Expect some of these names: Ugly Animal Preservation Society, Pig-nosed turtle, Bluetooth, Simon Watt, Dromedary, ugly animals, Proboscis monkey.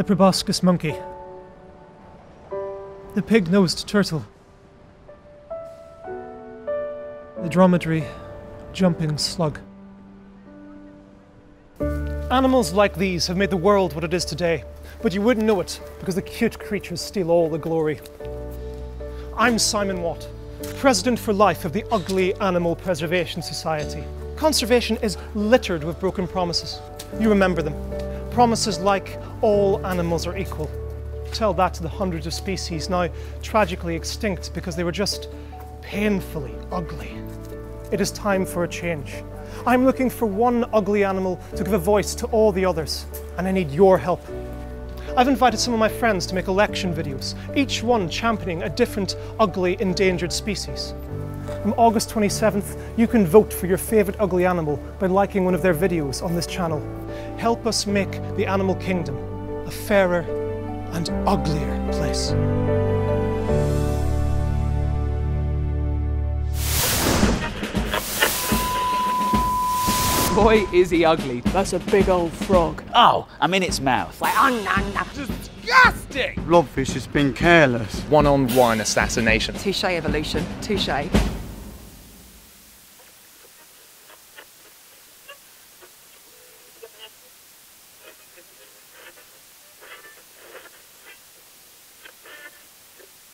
the proboscis monkey, the pig-nosed turtle, the dromedary jumping slug. Animals like these have made the world what it is today, but you wouldn't know it because the cute creatures steal all the glory. I'm Simon Watt, President for Life of the Ugly Animal Preservation Society. Conservation is littered with broken promises. You remember them. Promises like, all animals are equal. Tell that to the hundreds of species now tragically extinct because they were just painfully ugly. It is time for a change. I'm looking for one ugly animal to give a voice to all the others, and I need your help. I've invited some of my friends to make election videos, each one championing a different ugly endangered species. From August 27th, you can vote for your favourite ugly animal by liking one of their videos on this channel. Help us make the animal kingdom a fairer and uglier place. Boy, is he ugly. That's a big old frog. Oh, I'm in its mouth. Like, oh, no, no. Disgusting! Blobfish has been careless. One-on-one assassination. Touché evolution. Touché.